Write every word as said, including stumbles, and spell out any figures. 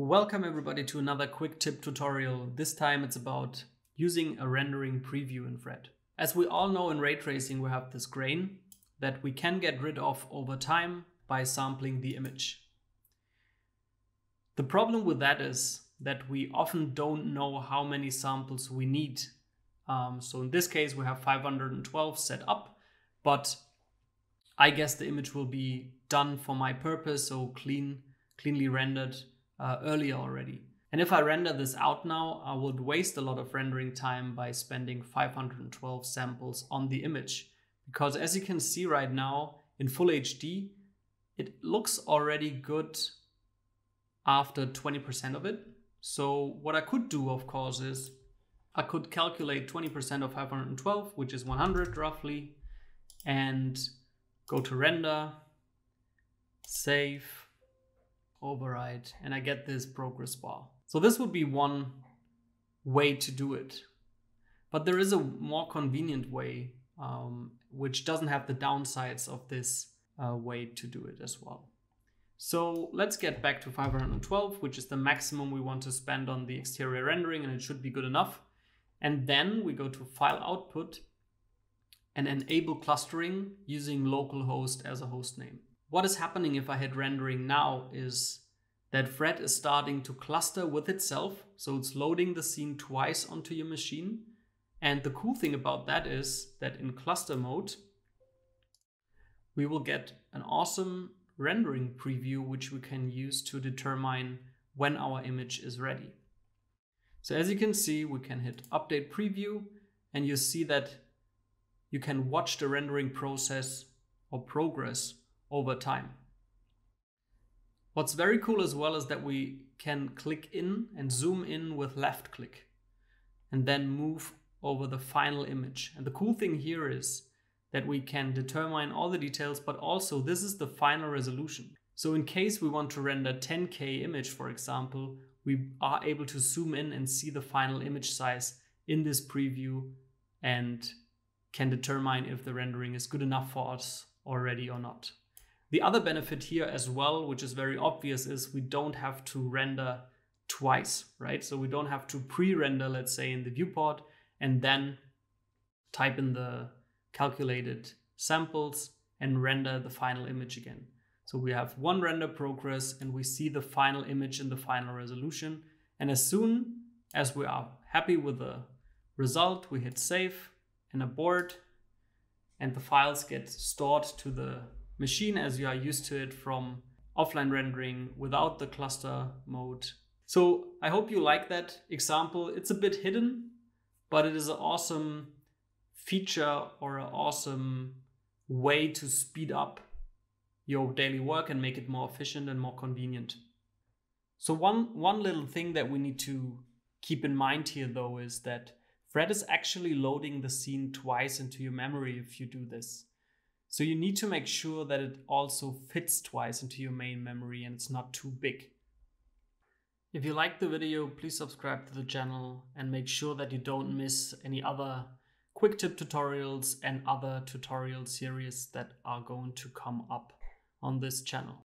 Welcome everybody to another quick tip tutorial. This time it's about using a rendering preview in VRED. As we all know, in ray tracing we have this grain that we can get rid of over time by sampling the image. The problem with that is that we often don't know how many samples we need. Um, so in this case we have five hundred twelve set up, but I guess the image will be done for my purpose, so clean, cleanly rendered Uh, earlier already. And if I render this out now, I would waste a lot of rendering time by spending five hundred twelve samples on the image. Because as you can see right now in full H D, it looks already good after twenty percent of it. So what I could do, of course, is I could calculate twenty percent of five hundred twelve, which is one hundred roughly, and go to render, save, override, and I get this progress bar. So this would be one way to do it. But there is a more convenient way, um, which doesn't have the downsides of this uh, way to do it as well. So let's get back to five hundred twelve, which is the maximum we want to spend on the exterior rendering, and it should be good enough. And then we go to File Output and enable clustering using localhost as a host name. What is happening if I hit rendering now is that VRED is starting to cluster with itself. So it's loading the scene twice onto your machine. And the cool thing about that is that in cluster mode, we will get an awesome rendering preview, which we can use to determine when our image is ready. So as you can see, we can hit update preview, and you see that you can watch the rendering process or progress over time. What's very cool as well is that we can click in and zoom in with left click and then move over the final image. And the cool thing here is that we can determine all the details, but also this is the final resolution. So in case we want to render ten K image, for example, we are able to zoom in and see the final image size in this preview and can determine if the rendering is good enough for us already or not. The other benefit here as well, which is very obvious, is we don't have to render twice, right? So we don't have to pre-render, let's say, in the viewport and then type in the calculated samples and render the final image again. So we have one render progress and we see the final image in the final resolution. And as soon as we are happy with the result, we hit save and abort, and the files get stored to the machine as you are used to it from offline rendering without the cluster mode. So I hope you like that example. It's a bit hidden, but it is an awesome feature or an awesome way to speed up your daily work and make it more efficient and more convenient. So one, one little thing that we need to keep in mind here though is that VRED is actually loading the scene twice into your memory if you do this. So you need to make sure that it also fits twice into your main memory and it's not too big. If you liked the video, please subscribe to the channel and make sure that you don't miss any other quick tip tutorials and other tutorial series that are going to come up on this channel.